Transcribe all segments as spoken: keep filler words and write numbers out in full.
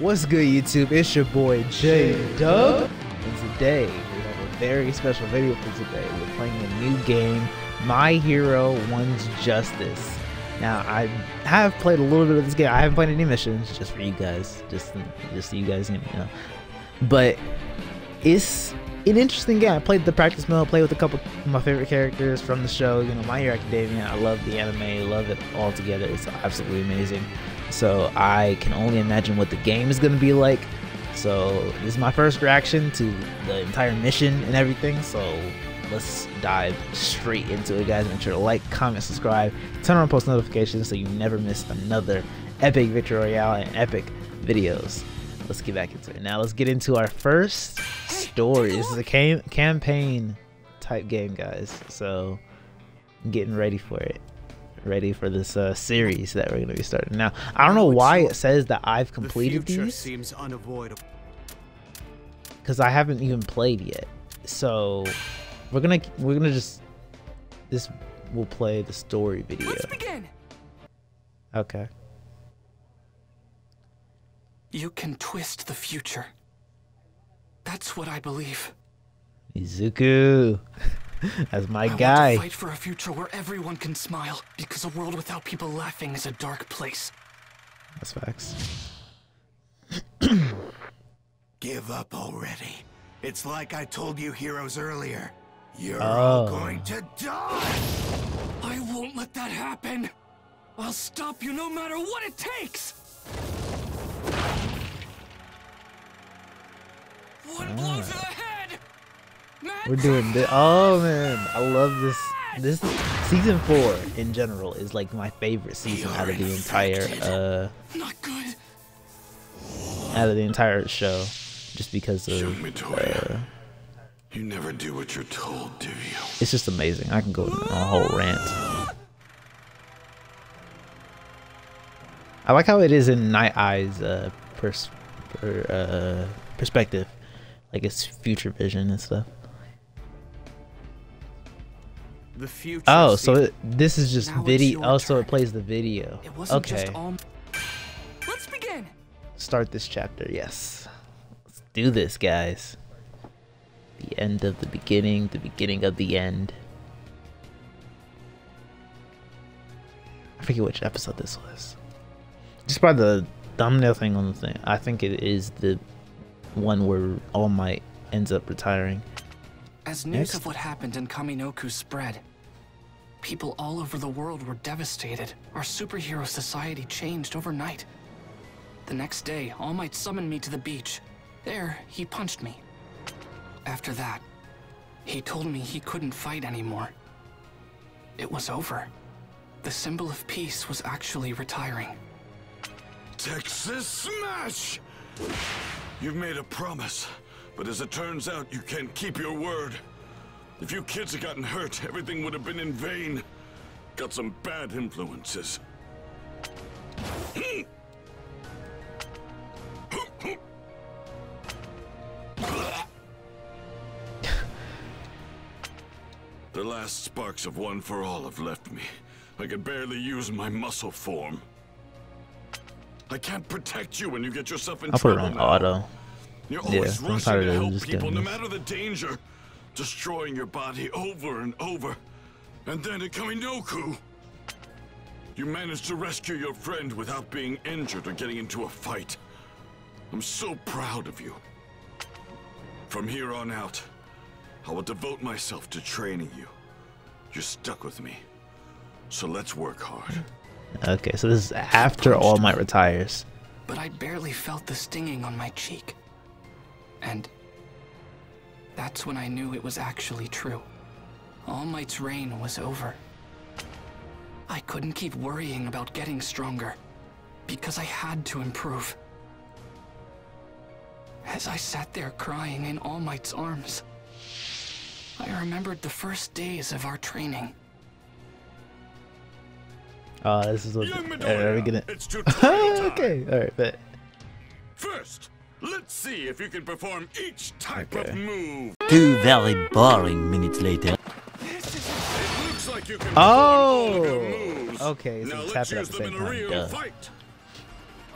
What's good, YouTube? It's your boy J-Dub, and today we have a very special video for today. We're playing a new game, My Hero One's Justice. Now, I have played a little bit of this game. I haven't played any missions, just for you guys, just just so you guys know. But it's an interesting game. I played the practice mode, played with a couple of my favorite characters from the show. You know, My Hero Academia. I love the anime, I love it all together. It's absolutely amazing. So I can only imagine what the game is going to be like. So this is my first reaction to the entire mission and everything. So let's dive straight into it, guys. Make sure to like, comment, subscribe, turn on post notifications so you never miss another epic victory royale and epic videos. Let's get back into it. Now let's get into our first story. This is a cam campaign type game, guys. So I'm getting ready for it. Ready for this uh, series that we're going to be starting. Now, I don't know why it says that I've completed the these, seems unavoidable because I haven't even played yet. So we're gonna we're gonna just this will play the story video. Let's begin. Okay. You can twist the future. That's what I believe. Izuku. As my I guy. I want to fight for a future where everyone can smile, because a world without people laughing is a dark place. That's facts. Give up already. It's like I told you heroes earlier. You're oh. all going to die. I won't let that happen. I'll stop you no matter what it takes. One ah. blow to the head. We're doing this. Oh man, I love this. This season four in general is like my favorite season out of the entire uh out of the entire show, just because of. Uh, you never do what you're told, do you? It's just amazing. I can go on a whole rant. I like how it is in Nighteye's uh, pers per, uh perspective, like it's future vision and stuff. The future oh, so it, this is just now video. Oh, turn. So it plays the video. It wasn't okay. Just all... Let's begin. Start this chapter. Yes. Let's do this, guys. The end of the beginning. The beginning of the end. I forget which episode this was. Just by the thumbnail thing on the thing, I think it is the one where All Might ends up retiring. As news Next. of what happened in Kaminoku spread, people all over the world were devastated. Our superhero society changed overnight. The next day, All Might summoned me to the beach. There, he punched me. After that, he told me he couldn't fight anymore. It was over. The symbol of peace was actually retiring. Texas Smash! You've made a promise, but as it turns out, you can't keep your word. If you kids had gotten hurt, everything would have been in vain. Got some bad influences. The last sparks of One for All have left me. I could barely use my muscle form. I can't protect you when you get yourself in trouble. I'll put it on auto. You're always yeah, rushing to help people, no matter the danger. Destroying your body over and over. And then at Kaminoku, you managed to rescue your friend without being injured or getting into a fight. I'm so proud of you. From here on out, I will devote myself to training you. You're stuck with me. So let's work hard. Okay, so this is after All Might retires. But I barely felt the stinging on my cheek. And that's when I knew it was actually true. All Might's reign was over. I couldn't keep worrying about getting stronger, because I had to improve. As I sat there crying in All Might's arms, I remembered the first days of our training. Ah, uh, this is what are we gonna? Okay, all right, bet. First. Let's see if you can perform each type okay. of move. Two very boring minutes later. This is it looks like you can oh! Moves. Okay, so now let's use them in a real fight.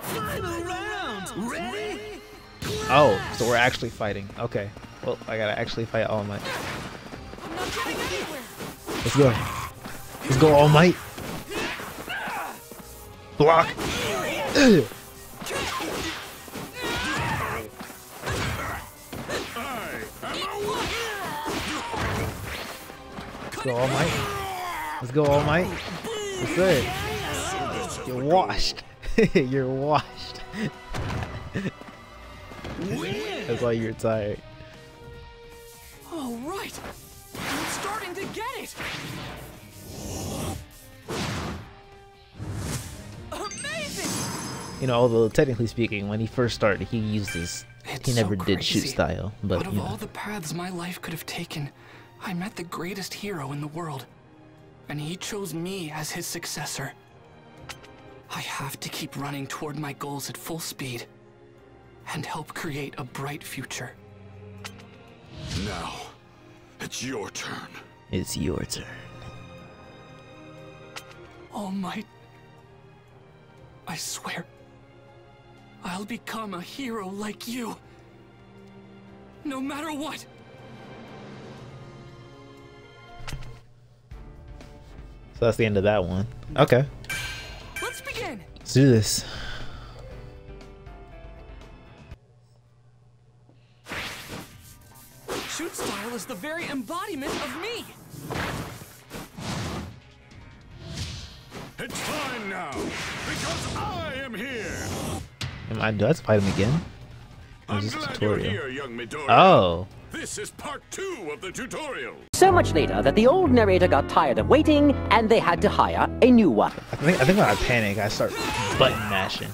Final round. Ready? Oh, so we're actually fighting. Okay. Well, I gotta actually fight All Might. Let's go. Let's go, All Might. Block. Ugh. Let's go, All Might. Let's go, All Might. What's that? You're washed. You're washed. That's why you're tired. All right. I'm starting to get it. Amazing. You know, although technically speaking, when he first started, he used his. It's he never so did shoot style, but out of you know. all the paths my life could have taken, I met the greatest hero in the world, and he chose me as his successor. I have to keep running toward my goals at full speed and help create a bright future. Now, it's your turn. It's your turn. All Might, I swear, I'll become a hero like you, no matter what. So that's the end of that one. Okay. Let's begin. Let's do this. Shoot style is the very embodiment of me. It's time now, because I am here. Am I done to fight him again? Or is this a tutorial? Here, young Midoriya. Oh. This is part two of the tutorial. So much later that the old narrator got tired of waiting and they had to hire a new one. I think I think when I panic, I start button mashing.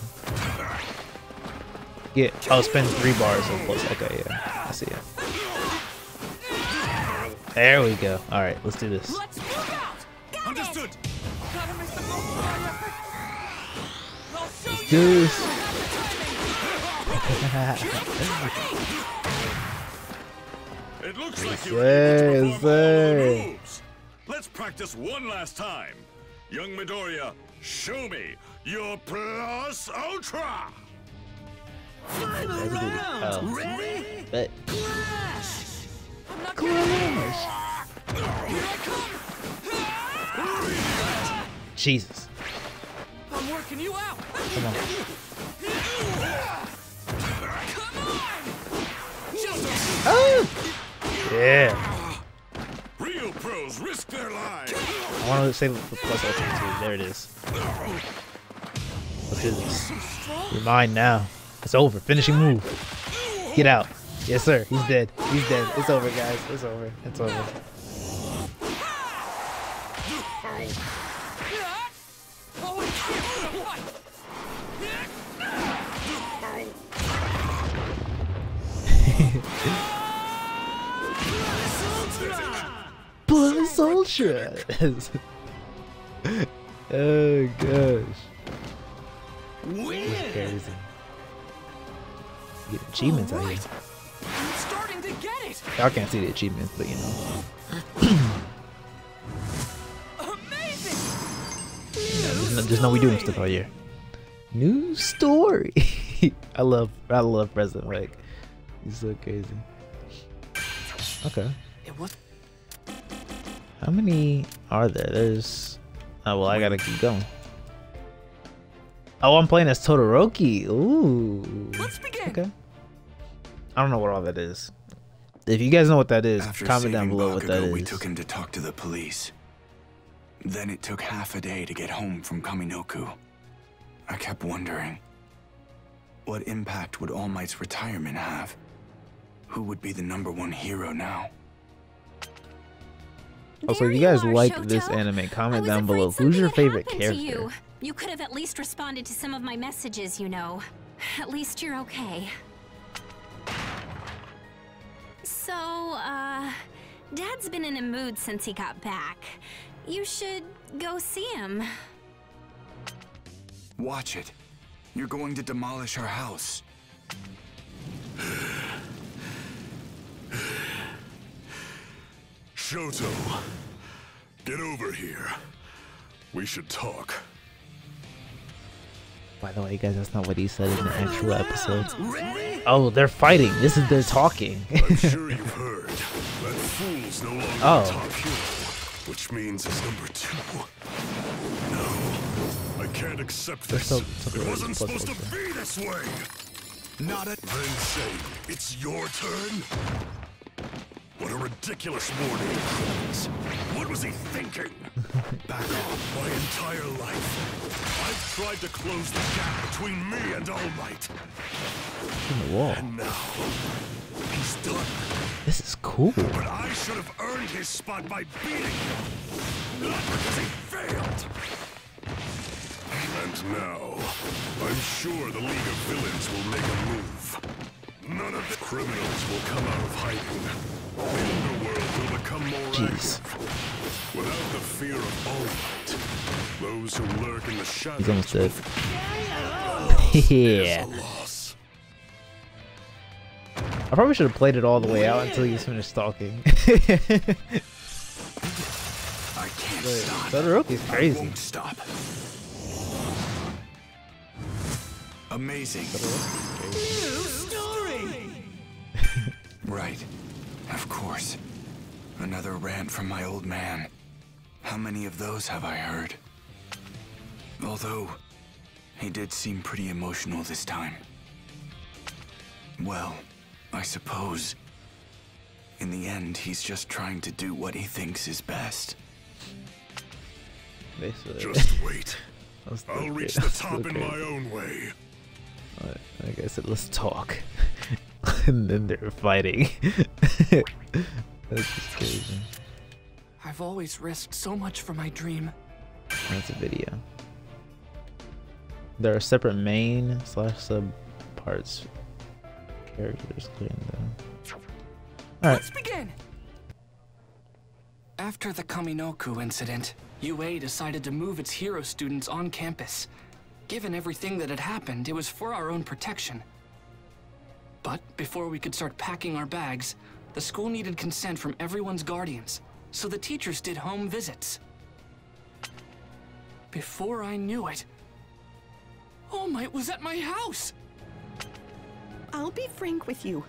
Yeah, I'll spend three bars of plus. Okay, yeah, I see it. There we go. All right, let's do this. Let's move out. Understood. Let's do this. It looks like you moves. Let's practice one last time. Young Midoriya, show me your plus ultra. Final round. Ready? But clash. I'm not clash. Jesus. I'm working you out. Come on. Come on. Just oh. Yeah. Real pros risk their lives. I want to save it for plus ultimate too. There it is. Let's do this. You're mine now. It's over. Finishing move. Get out. Yes, sir. He's dead. He's dead. It's over, guys. It's over. It's over. Plus ultra. Oh gosh. It's crazy. Get achievements out here. I'm starting to get it. Y'all can't see the achievements, but you know. Amazing. Yeah, just know we doing stuff all year. New story. I love, I love President Rick. He's so crazy. Okay. It was. How many are there? There's... Oh, well, I gotta keep going. Oh, I'm playing as Todoroki. Ooh. Let's begin. Okay. I don't know what all that is. If you guys know what that is, After comment down below Bakugou, what that is. We took him to talk to the police. Then it took half a day to get home from Kaminoku. I kept wondering, what impact would All Might's retirement have? Who would be the number one hero now? Also, if you guys like this anime, comment down below. Who's your favorite character? You. you could have at least responded to some of my messages, you know. At least you're okay. So, uh, Dad's been in a mood since he got back. You should go see him. Watch it. You're going to demolish our house. Shoto, get over here. We should talk. By the way, guys, that's not what he said in the actual episode. Oh, they're fighting. This is their talking. I'm sure you've heard that fool's no longer oh. the top hero, which means it's number two. No, I can't accept this. So, so it wasn't supposed to be this way. Not at then say it's your turn. What a ridiculous warning! What was he thinking? Back off! My entire life, I've tried to close the gap between me and All Might. In the wall. And now he's done. This is cool. But I should have earned his spot by beating him, not because he failed. And now, I'm sure the League of Villains will make a move. None of the criminals will come out of hiding. The underworld will become more Jeez. active. Without the fear of All Might, those who lurk in the shadows. He's almost dead. Yeah. I probably should have played it all the way out until you finished talking. I can't but stop. Todoroki's crazy. I won't stop. Amazing. New story. Right. Of course. Another rant from my old man. How many of those have I heard? Although, he did seem pretty emotional this time. Well, I suppose, in the end, he's just trying to do what he thinks is best. Just wait. I'll reach the top in my own way. Like I said, let's talk. And then they're fighting. That's just crazy. I've always risked so much for my dream. That's a video. There are separate main slash sub parts. Characters clean though. All right. Let's begin. After the Kaminoku incident, U A decided to move its hero students on campus. Given everything that had happened, it was for our own protection. But before we could start packing our bags, the school needed consent from everyone's guardians, so the teachers did home visits. Before I knew it, All Might was at my house! I'll be frank with you.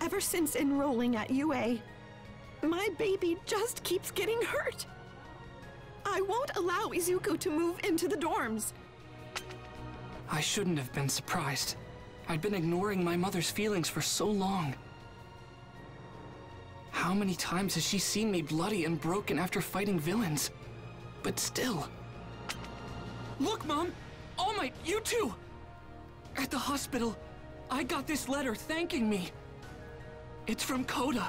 Ever since enrolling at U A, my baby just keeps getting hurt. I won't allow Izuku to move into the dorms. I shouldn't have been surprised. I'd been ignoring my mother's feelings for so long. How many times has she seen me bloody and broken after fighting villains? But still... Look, Mom! All Might, you too! At the hospital, I got this letter thanking me. It's from Kota.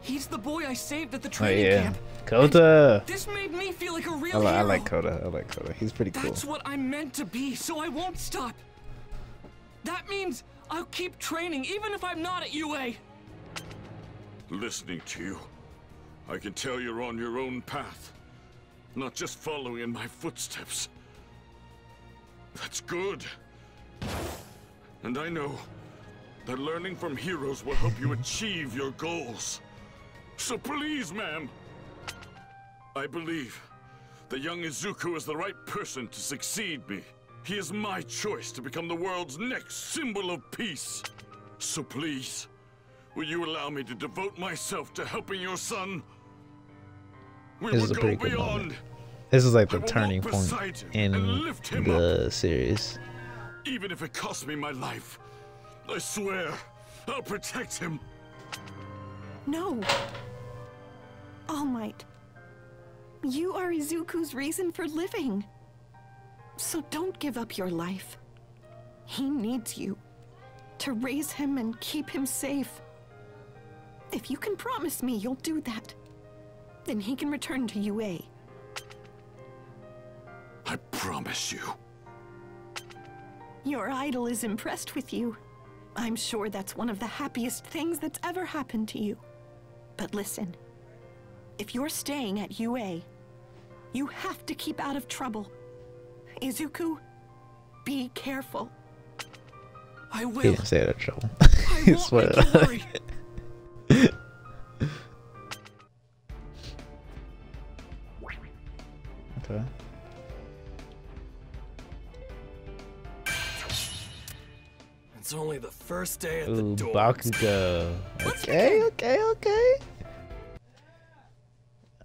He's the boy I saved at the training oh, yeah. camp. Kota! And this made me feel like a real I like, hero. I like Kota. I like Kota. He's pretty cool. That's what I'm meant to be, so I won't stop. That means I'll keep training even if I'm not at U A. Listening to you, I can tell you're on your own path, not just following in my footsteps. That's good. And I know that learning from heroes will help you achieve your goals. So please, ma'am. I believe the young Izuku is the right person to succeed me. He is my choice to become the world's next symbol of peace. So please, will you allow me to devote myself to helping your son? We this will is a go pretty good beyond. Moment. This is like the turning point in the up. series. Even if it costs me my life, I swear I'll protect him. No. All Might, you are Izuku's reason for living. So don't give up your life. He needs you to raise him and keep him safe. If you can promise me you'll do that, then he can return to U A. I promise you. Your idol is impressed with you. I'm sure that's one of the happiest things that's ever happened to you. But listen, if you're staying at U A, you have to keep out of trouble. Izuku, be careful. I will. He didn't say that trouble. I won't make you worry. Okay. It's only the first day at Ooh, the dorms. Bakugou. Okay, okay, okay.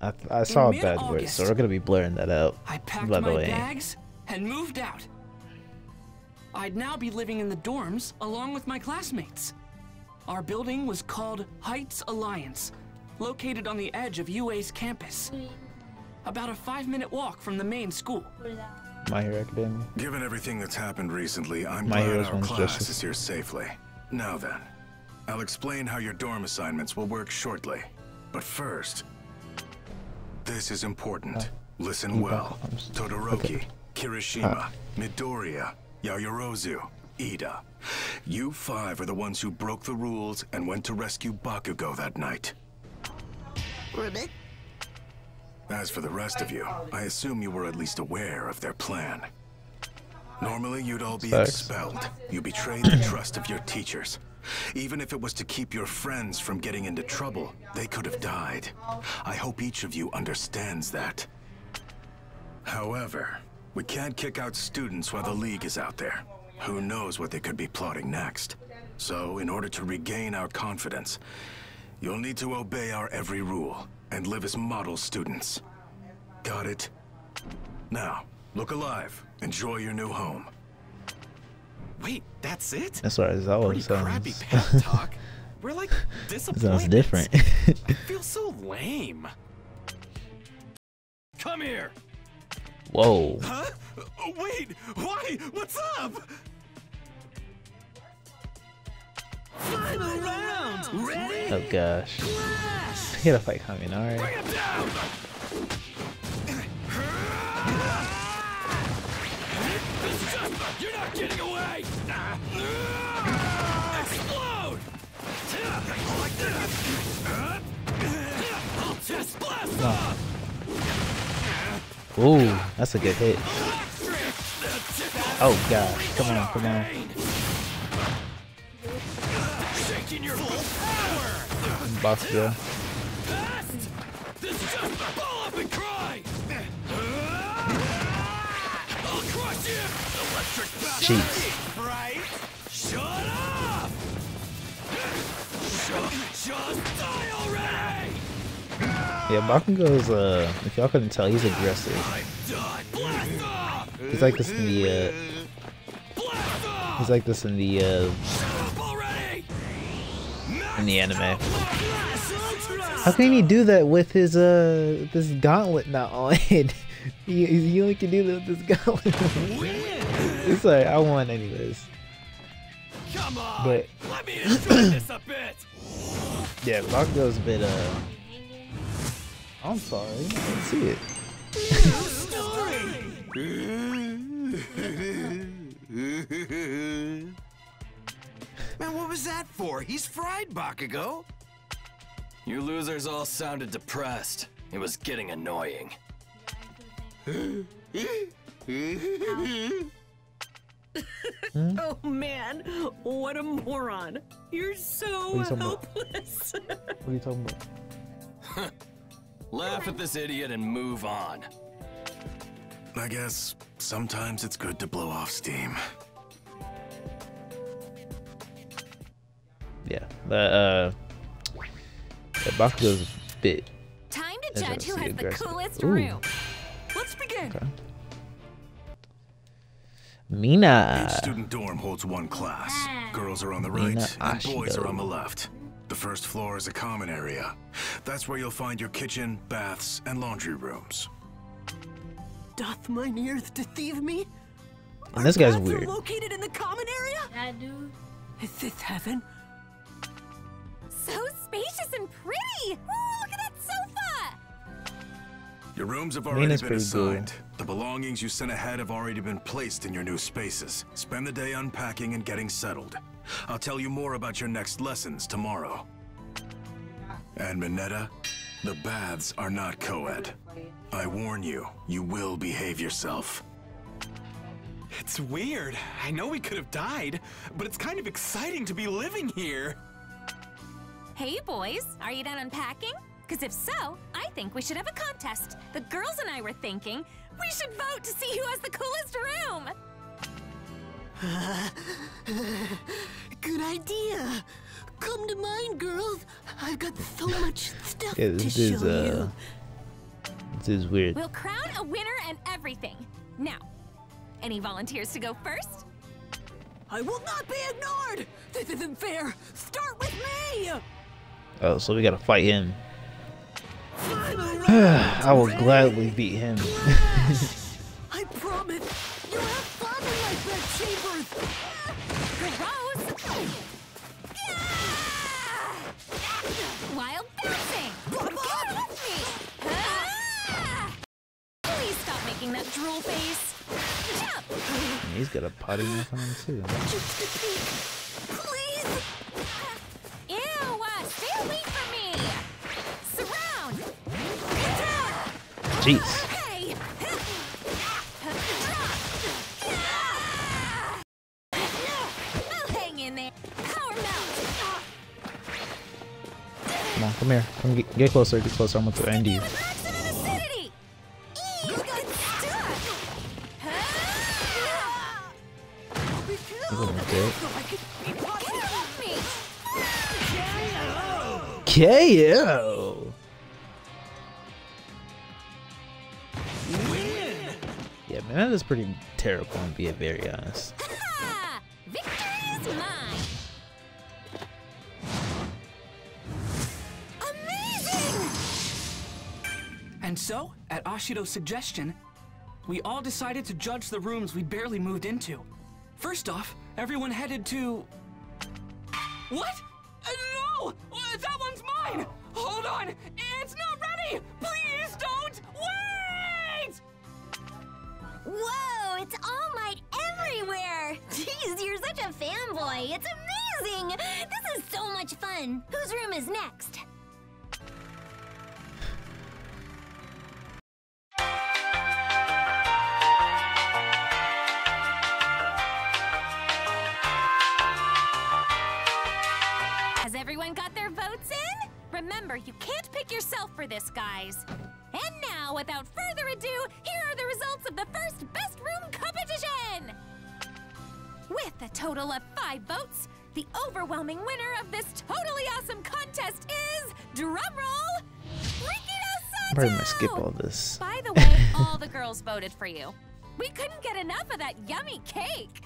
I, I saw a bad word, so we're gonna be blurring that out. I packed by the my way. bags and moved out. I'd now be living in the dorms along with my classmates. Our building was called Heights Alliance, located on the edge of U A's campus. About a five-minute walk from the main school. My Hero Academia. Given everything that's happened recently, I'm My glad our class justice. is here safely. Now then, I'll explain how your dorm assignments will work shortly. But first, this is important. Uh, Listen okay. well. Todoroki, okay. Kirishima, uh. Midoriya, Yaoyorozu, Iida. You five are the ones who broke the rules and went to rescue Bakugou that night. Ribbit? As for the rest of you, I assume you were at least aware of their plan. Normally, you'd all be Sucks. expelled. You betrayed the trust of your teachers. Even if it was to keep your friends from getting into trouble, they could have died. I hope each of you understands that. However, we can't kick out students while the League is out there. Who knows what they could be plotting next? So, in order to regain our confidence, you'll need to obey our every rule and live as model students. Got it? Now, look alive. Enjoy your new home. Wait, that's it? That's what Aizawa sounds. Crappy pep talk. We're like disappointments. Sounds different. I feel so lame. Come here. Whoa. Huh? Wait, why? What's up? Final round. Ready? Oh gosh. Clash. I gotta fight Kaminari. Bring him down. This is just, you're not getting away. Explode. Like this. I'll just blast off. Ooh, that's a good hit. Oh gosh, come on, come on. Box girl. Jeez. Yeah, Bakugou's, uh, if y'all couldn't tell, he's aggressive. He's like this in the, uh, he's like this in the, uh, in the anime. How can he do that with his, uh, this gauntlet not on? You only can do that with this gauntlet. It's like, I won anyways. But, yeah, Bakugou's a bit, uh, I'm sorry, I didn't see it. Man, what was that for? He's fried, Bakugou. You losers all sounded depressed. It was getting annoying. Oh man, what a moron. You're so what you helpless. What are you talking about? Laugh at this idiot and move on. I guess sometimes it's good to blow off steam. Yeah, the uh, the box goes a bit. Time to judge who has the coolest room. Let's begin. Okay. Mina. Each student dorm holds one class. Girls are on the right, Mina and Ashido. boys are on the left. The first floor is a common area. That's where you'll find your kitchen, baths, and laundry rooms. Doth mine ears deceive me? And this guy's weird. Located in the common area? I do. Is this heaven? So spacious and pretty. Ooh, look at that sofa. Your rooms have already Mina's been assigned. Cool. The belongings you sent ahead have already been placed in your new spaces. Spend the day unpacking and getting settled. I'll tell you more about your next lessons tomorrow. And Mineta, the baths are not co-ed. I warn you, you will behave yourself. It's weird. I know we could have died, but it's kind of exciting to be living here. Hey boys, are you done unpacking? Because if so, I think we should have a contest. The girls and I were thinking we should vote to see who has the coolest room. Good idea. Come to mine, girls. I've got so much stuff yeah, this to is, show uh, you. This is weird. We'll crown a winner and everything. Now, any volunteers to go first? I will not be ignored. This isn't fair. Start with me. Oh, so we gotta fight him. I will gladly beat him. I promise. You have fun in my bed chambers. Gross. Yeah! Wild bouncing. Come with me. Ah! Please stop making that drool face. Jump. He's got a potty mouth on him too. Please. Ew! Uh, stay away from me. Surround. Jeez. Come on, come here. Come get, get closer, get closer. I'm going to end you. K O! Yeah, Mineta is pretty terrible, to be very honest. And so, at Ashido's suggestion, we all decided to judge the rooms we barely moved into. First off, everyone headed to... What? Uh, no! Uh, that one's mine! Hold on! It's not ready! Please don't! Wait! Whoa! It's All Might everywhere! Jeez, you're such a fanboy! It's amazing! This is so much fun! Whose room is next? Got their votes in? Remember, you can't pick yourself for this, guys. And now, without further ado, here are the results of the first Best Room competition! With a total of five votes, the overwhelming winner of this totally awesome contest is... drumroll! Rikido Sato! Probably gonna skip all this. By the way, all the girls voted for you. We couldn't get enough of that yummy cake!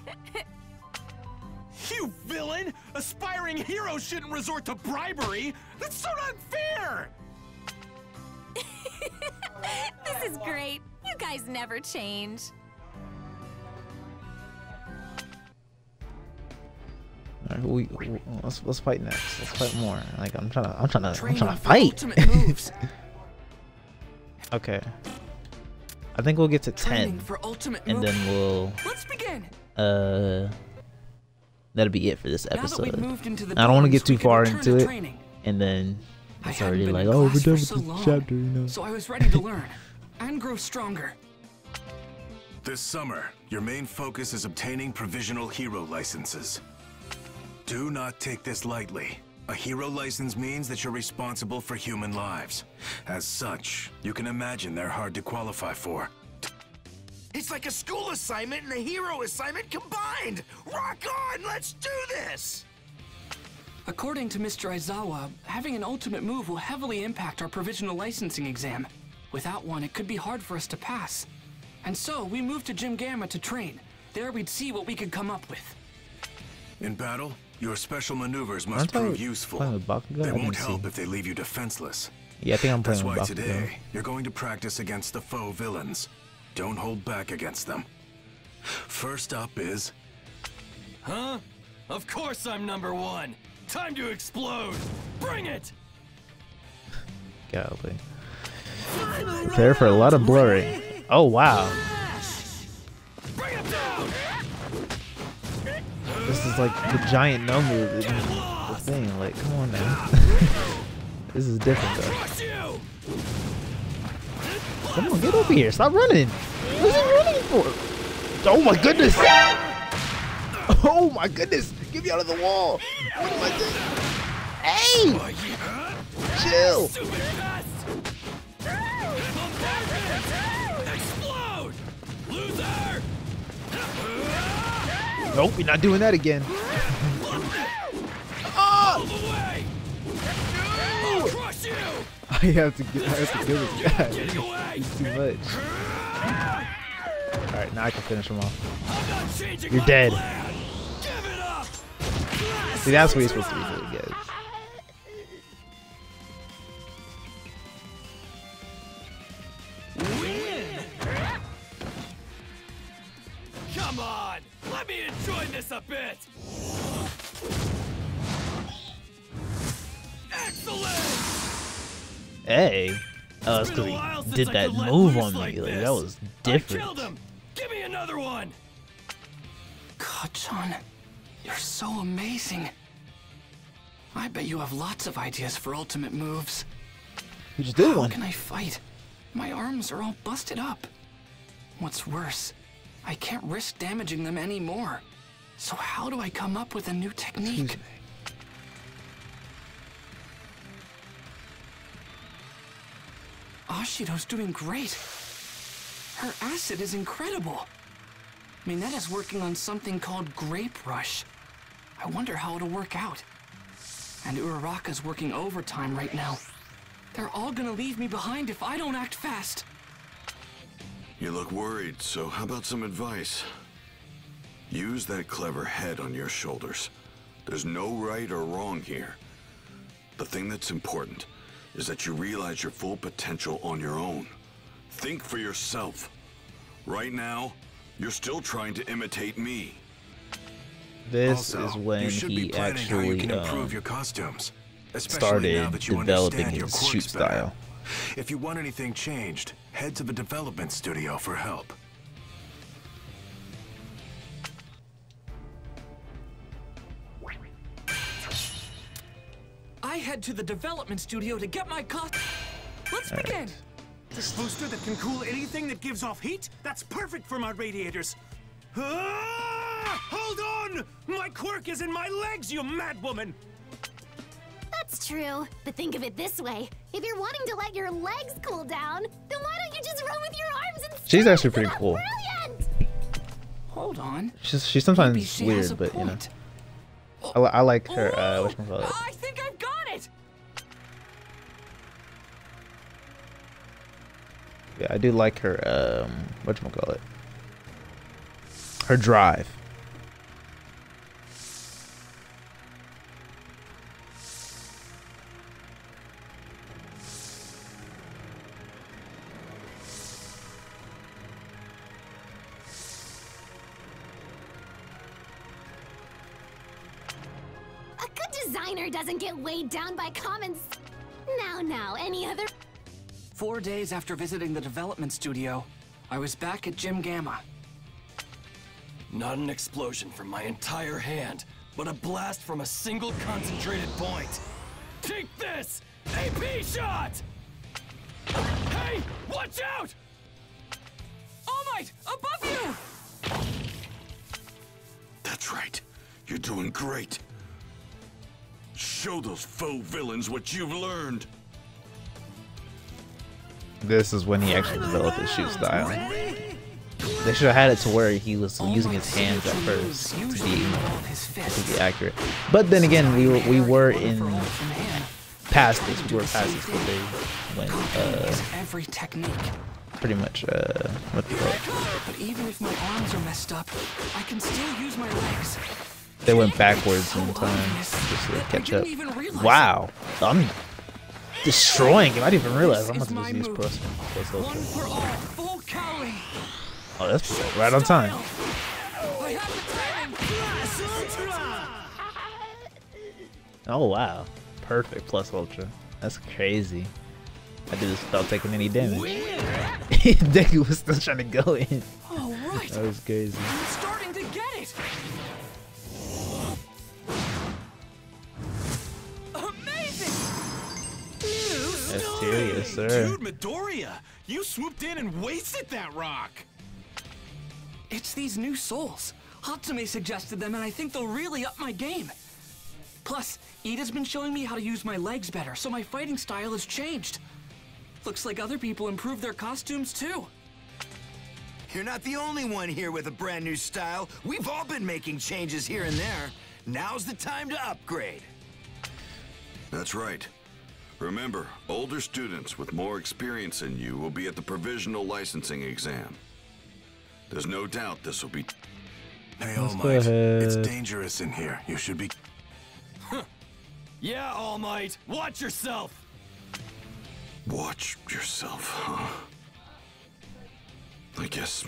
You villain! Aspiring heroes shouldn't resort to bribery! That's so not fair! This is great. You guys never change. All right, who we, who, let's let's fight next. Let's fight more. Like I'm trying to, I'm trying to, I'm trying to fight. Okay. I think we'll get to ten, and then we'll. Let's begin. Uh. That'll be it for this episode. I don't want to get too far into it, and then it's already like, oh, we're done with this chapter, you know. So I was ready to learn and grow stronger. This summer, your main focus is obtaining provisional hero licenses. Do not take this lightly. A hero license means that you're responsible for human lives. As such, you can imagine they're hard to qualify for. It's like a school assignment and a hero assignment combined! Rock on! Let's do this! According to Mister Aizawa, having an ultimate move will heavily impact our provisional licensing exam. Without one, it could be hard for us to pass. And so, we moved to Gym Gamma to train. There we'd see what we could come up with. In battle, your special maneuvers must prove useful. They won't help if they leave you defenseless. Yeah, I think I'm playing with Bakugou. That's why today, you're going to practice against the foe villains. Don't hold back against them. First up is... Huh? Of course I'm number one! Time to explode! Bring it! Golly. Prepare for a lot of blurring. Oh, wow. Bring it down! This is like the giant number. The thing, like, come on now. This is different, though. Come on, get over here. Stop running. What is he running for? Oh my goodness. Oh my goodness. Get me out of the wall. What am I doing? Hey. Chill. Explode. Loser. Nope, we're not doing that again. Oh! I have to get, I have to deal with that. It's too much. Alright, now I can finish him off. You're dead. See, that's what you're supposed to be doing, guys. A bit. Excellent. Hey, oh, that's because he did that move on me. Like, that was different. I killed him. Give me another one. Kachan, you're so amazing. I bet you have lots of ideas for ultimate moves. You just did one. How can I fight? My arms are all busted up. What's worse, I can't risk damaging them anymore. So how do I come up with a new technique? Ashido's doing great. Her acid is incredible. Mineta's working on something called Grape Rush. I wonder how it'll work out. And Uraraka's working overtime right now. They're all gonna leave me behind if I don't act fast. You look worried, so how about some advice? Use that clever head on your shoulders. There's no right or wrong here. The thing that's important is that you realize your full potential on your own. Think for yourself. Right now, you're still trying to imitate me. This also, is when you should he be planning actually how you can improve um, your costumes, especially now that you developing his your shoot style. Better. If you want anything changed, head to the development studio for help. I head to the development studio to get my costume. Let's All begin. Right. This booster that can cool anything that gives off heat? That's perfect for my radiators. Ah, hold on! My quirk is in my legs, you mad woman! That's true, but think of it this way. If you're wanting to let your legs cool down, then why don't you just run with your arms and She's actually pretty cool. Brilliant! Hold on. She's, she's sometimes she weird, but, you know. I, I like her, uh, what's my favorite? I think I've got it! Yeah, I do like her, um, whatchamacallit? Her drive. Doesn't get weighed down by comments. Now, now, any other? Four days after visiting the development studio, I was back at Gym Gamma. Not an explosion from my entire hand, but a blast from a single concentrated point. Take this! A P shot! Hey, watch out! All Might, above you! That's right. You're doing great. Show those faux villains what you've learned. This is when he actually developed his shoot style. They should have had it to where he was using his hands at first to be, to be accurate. But then again, we were, we were in past this. We were past this, but they went uh, pretty much uh, what the fuck. But even if my arms are messed up, I can still use my legs. They went backwards in time just to catch up. Wow, I'm destroying him. I didn't even realize I'm about to just use plus. Oh, that's right on time. Oh wow, perfect plus ultra. That's crazy. I did this without taking any damage. Deku was still trying to go in. That was crazy. Yes, sir. Dude, Midoriya, you swooped in and wasted that rock. It's these new souls. Hatsume suggested them, and I think they'll really up my game. Plus, Ida's been showing me how to use my legs better, so my fighting style has changed. Looks like other people improved their costumes too. You're not the only one here with a brand new style. We've all been making changes here and there. Now's the time to upgrade. That's right. Remember, older students with more experience than you will be at the provisional licensing exam. There's no doubt this will be... Hey, All Might, it's dangerous in here. You should be... Yeah, All Might, watch yourself! Watch yourself, huh? I guess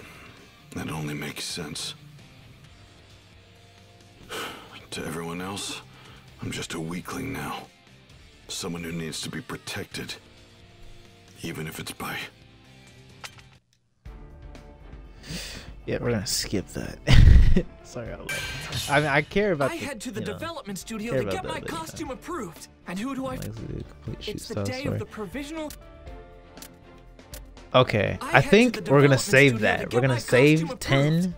that only makes sense. To everyone else, I'm just a weakling now. Someone who needs to be protected, even if it's by... Yeah, we're gonna skip that. Sorry, I'll laugh. I mean, I care about. I the, head to the development know, studio to get my costume time. Approved. And who do I? It's the day of the provisional. Okay, I, I think we're gonna save that. We're gonna save ten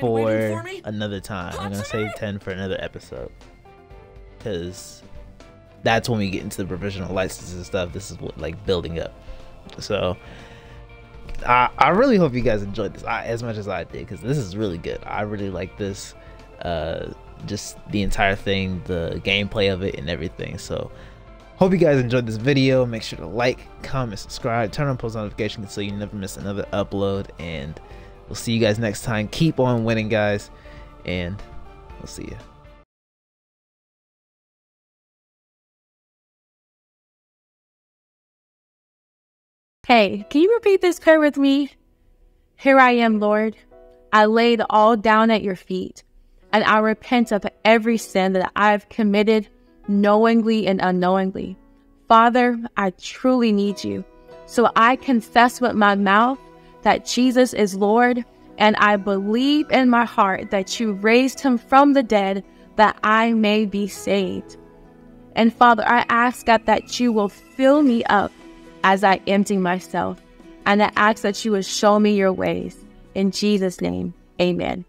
for another time. I'm gonna save ten for another episode, because that's when we get into the provisional licenses and stuff. This is what like building up. So. I, I really hope you guys enjoyed this I, as much as I did, because this is really good. I really like this, uh, just the entire thing, the gameplay of it and everything. So hope you guys enjoyed this video. Make sure to like, comment, subscribe, turn on post notifications so you never miss another upload, and we'll see you guys next time. Keep on winning, guys, and we'll see ya. Hey, can you repeat this prayer with me? Here I am, Lord. I lay it all down at your feet, and I repent of every sin that I've committed knowingly and unknowingly. Father, I truly need you. So I confess with my mouth that Jesus is Lord, and I believe in my heart that you raised him from the dead, that I may be saved. And Father, I ask God that you will fill me up as I empty myself, and I ask that you would show me your ways. In Jesus' name, amen.